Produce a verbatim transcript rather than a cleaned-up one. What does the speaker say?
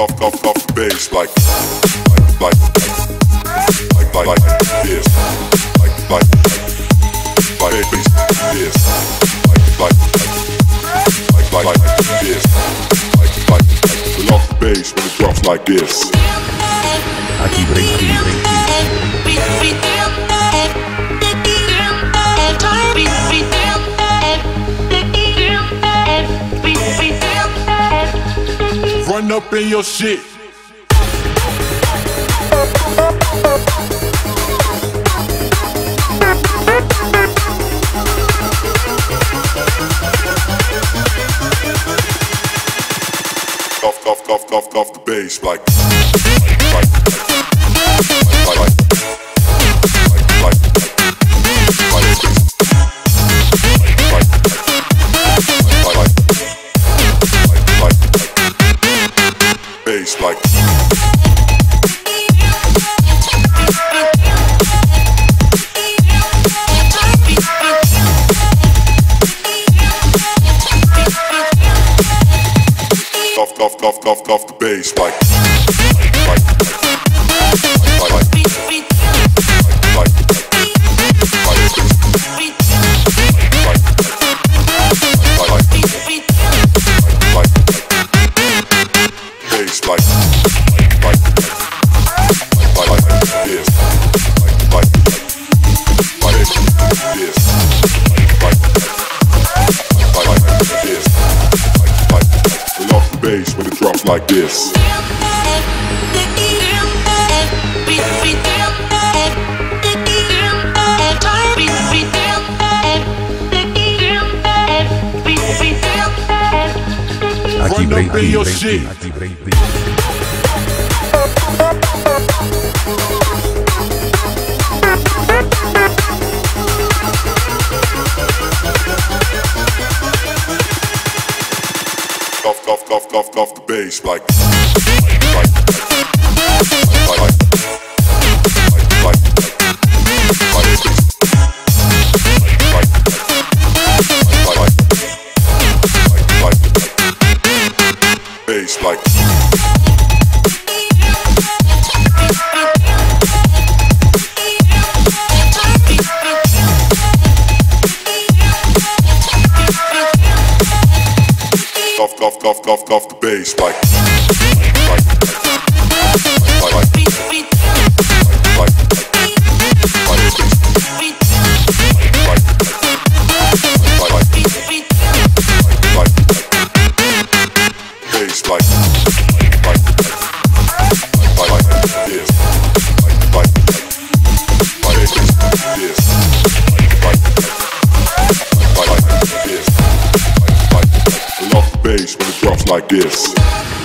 off, off, off the bass, like, like, like, like, like this, like, like, like bass, this, like, like, like, like this, like, like, we love the bass when it drops like this. I keep it, keep it. Run up in your shit. Cough, cough, cough, cough, cough the bass like. Like, like, like, like. Like cough, cough, cough, cough, cough the bass like like like like like like like like when it drops like this. Aquí break, your shit. Aquí cough, cough, cough, cough, cough the bass like like like like cough, cough, cough, cough the bass like like like like like like this.